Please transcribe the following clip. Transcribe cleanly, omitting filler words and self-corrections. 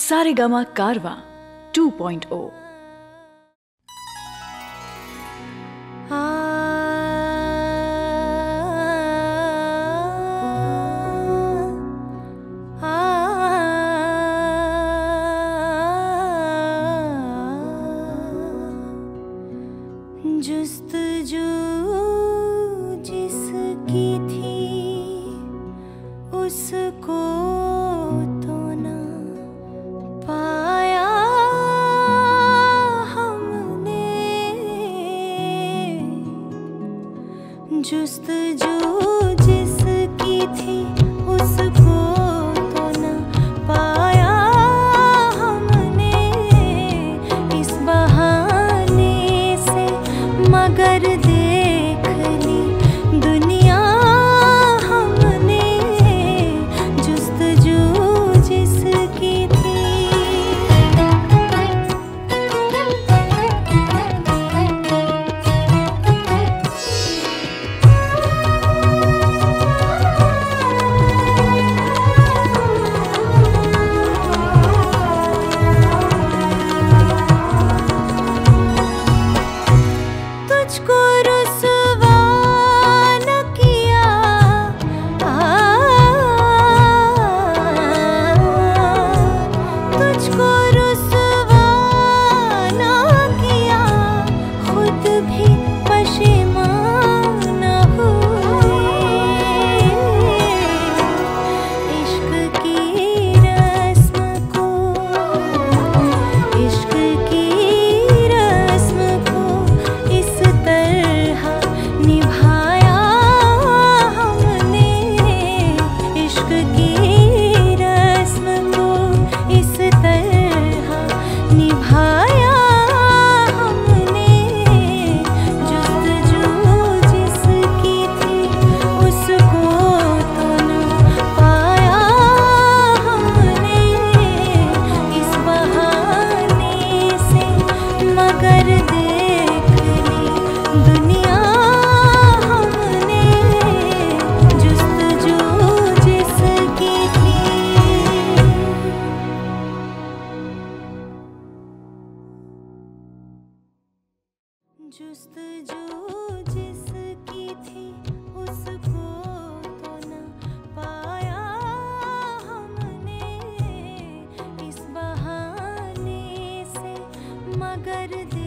सारेगामा कारवा 2.0। जुस्तजू जिसकी थी उसको तो ना पाया हमने, जुस्तजू जिसकी थी उसको तो ना पाया। जुस्तजू जिसकी थी उसको तो ना पाया हमने, इस बहाने से मगर